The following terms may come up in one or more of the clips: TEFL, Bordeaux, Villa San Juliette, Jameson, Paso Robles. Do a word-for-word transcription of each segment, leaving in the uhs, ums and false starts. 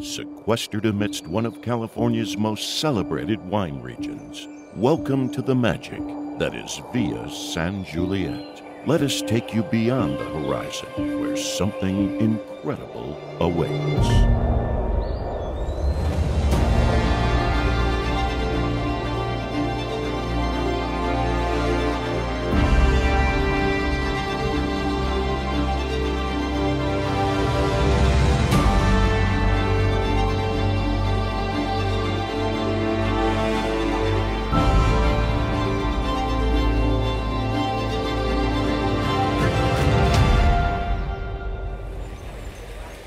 sequestered amidst one of California's most celebrated wine regions. Welcome to the magic that is Villa San Juliette. Let us take you beyond the horizon, where something incredible awaits.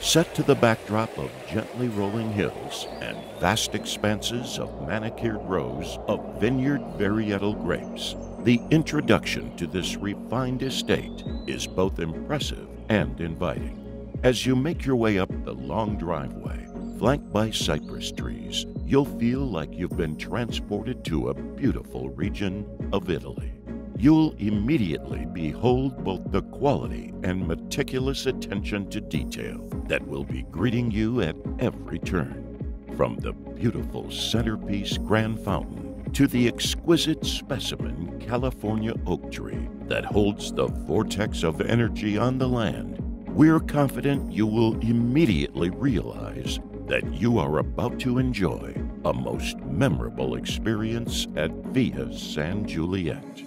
Set to the backdrop of gently rolling hills and vast expanses of manicured rows of vineyard varietal grapes, the introduction to this refined estate is both impressive and inviting. As you make your way up the long driveway, flanked by cypress trees, you'll feel like you've been transported to a beautiful region of Italy. You'll immediately behold both the quality and meticulous attention to detail that will be greeting you at every turn. From the beautiful centerpiece Grand Fountain to the exquisite specimen California oak tree that holds the vortex of energy on the land, we're confident you will immediately realize that you are about to enjoy a most memorable experience at Villa San Juliette.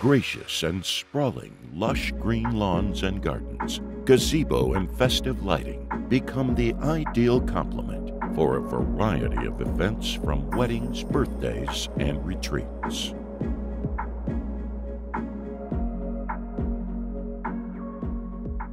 Gracious and sprawling lush green lawns and gardens, gazebo and festive lighting become the ideal complement for a variety of events from weddings, birthdays, and retreats.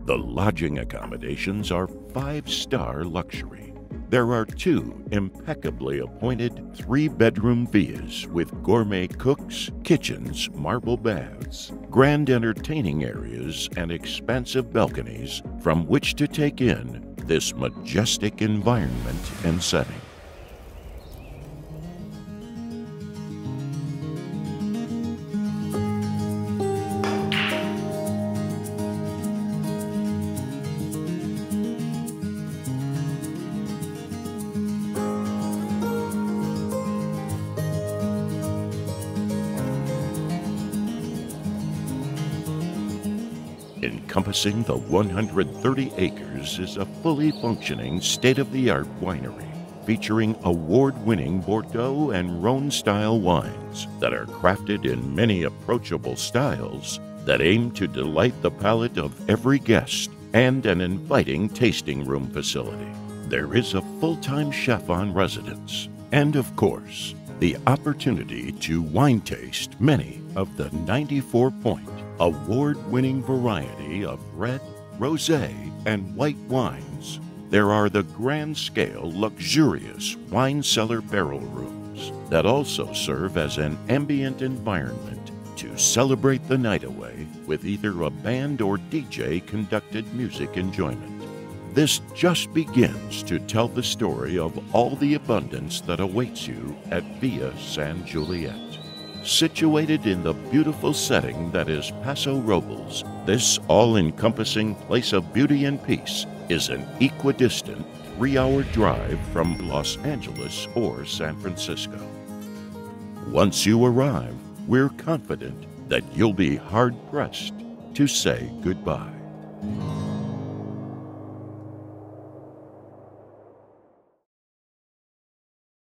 The lodging accommodations are five-star luxury. There are two impeccably appointed three-bedroom villas with gourmet cooks, kitchens, marble baths, grand entertaining areas, and expansive balconies from which to take in this majestic environment and setting. Encompassing the one hundred thirty acres is a fully functioning state-of-the-art winery featuring award-winning Bordeaux and Rhône-style wines that are crafted in many approachable styles that aim to delight the palate of every guest, and an inviting tasting room facility. There is a full-time chef on residence and, of course, the opportunity to wine taste many of the ninety-four point award-winning variety of red, rosé, and white wines. There are the grand-scale, luxurious wine cellar barrel rooms that also serve as an ambient environment to celebrate the night away with either a band or D J-conducted music enjoyment. This just begins to tell the story of all the abundance that awaits you at Villa San Juliette. Situated in the beautiful setting that is Paso Robles, this all-encompassing place of beauty and peace is an equidistant three-hour drive from Los Angeles or San Francisco. Once you arrive, we're confident that you'll be hard-pressed to say goodbye.